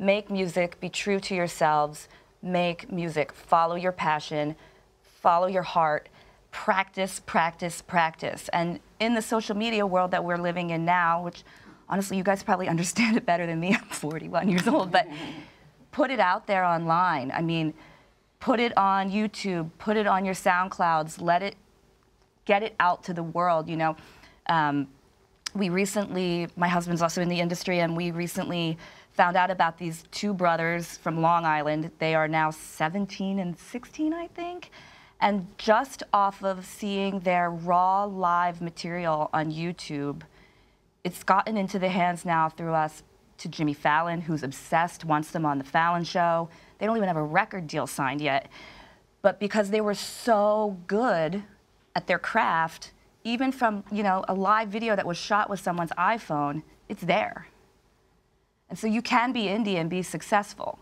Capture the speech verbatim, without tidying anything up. make music, be true to yourselves, make music, follow your passion, follow your heart, practice, practice, practice. And in the social media world that we're living in now, which honestly, you guys probably understand it better than me, I'm forty-one years old, but put it out there online. I mean, put it on YouTube, put it on your SoundClouds, let it, get it out to the world, you know. Um, we recently, my husband's also in the industry, and we recently found out about these two brothers from Long Island. They are now seventeen and sixteen, I think. And just off of seeing their raw live material on YouTube, it's gotten into the hands now through us to Jimmy Fallon, who's obsessed, wants them on the Fallon Show. They don't even have a record deal signed yet. But because they were so good at their craft, even from, you know, a live video that was shot with someone's iPhone, it's there. And so you can be indie and be successful.